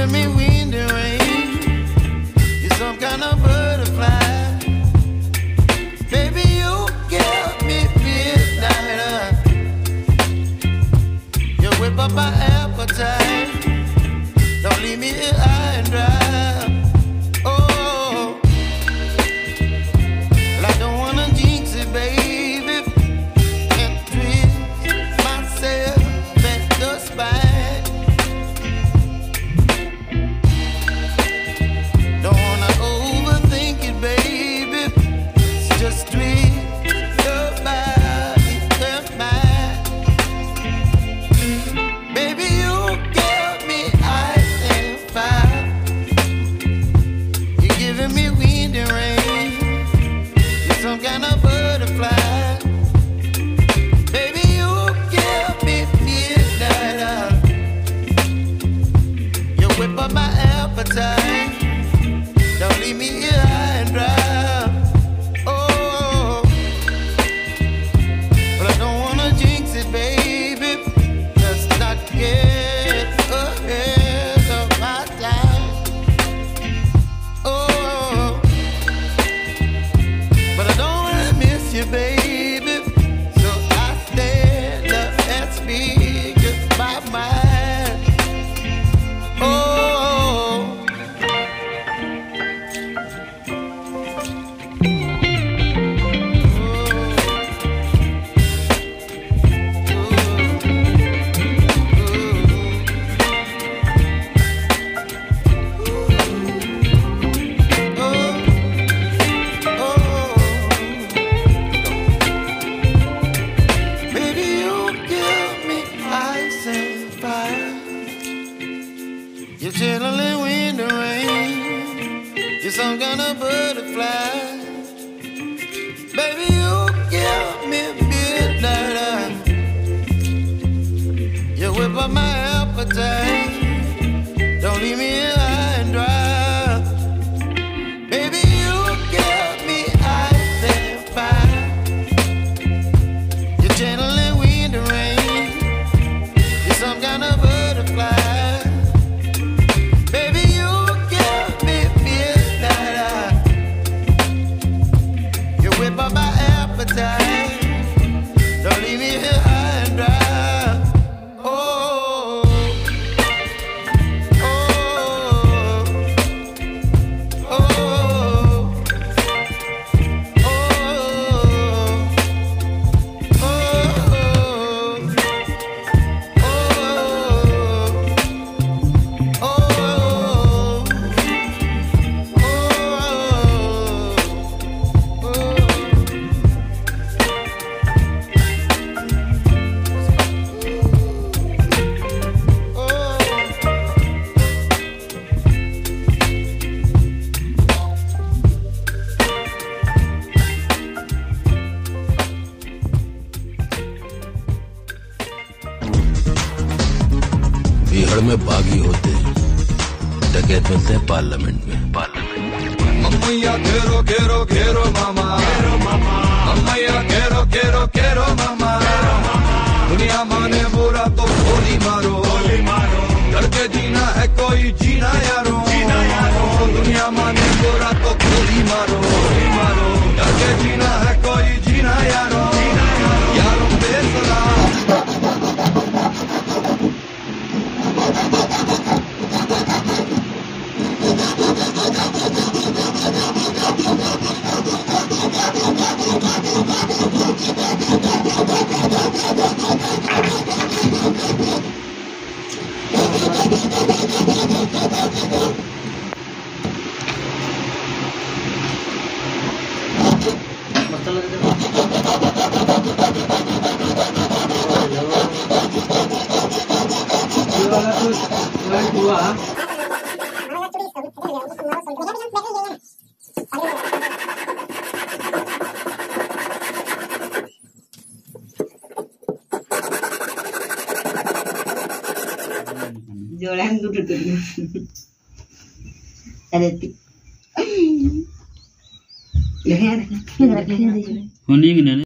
giving me wind and rain. You're some kind of butterfly. Baby, you give me midnight. You whip up my appetite. Don't leave me here high and dry. Honing na.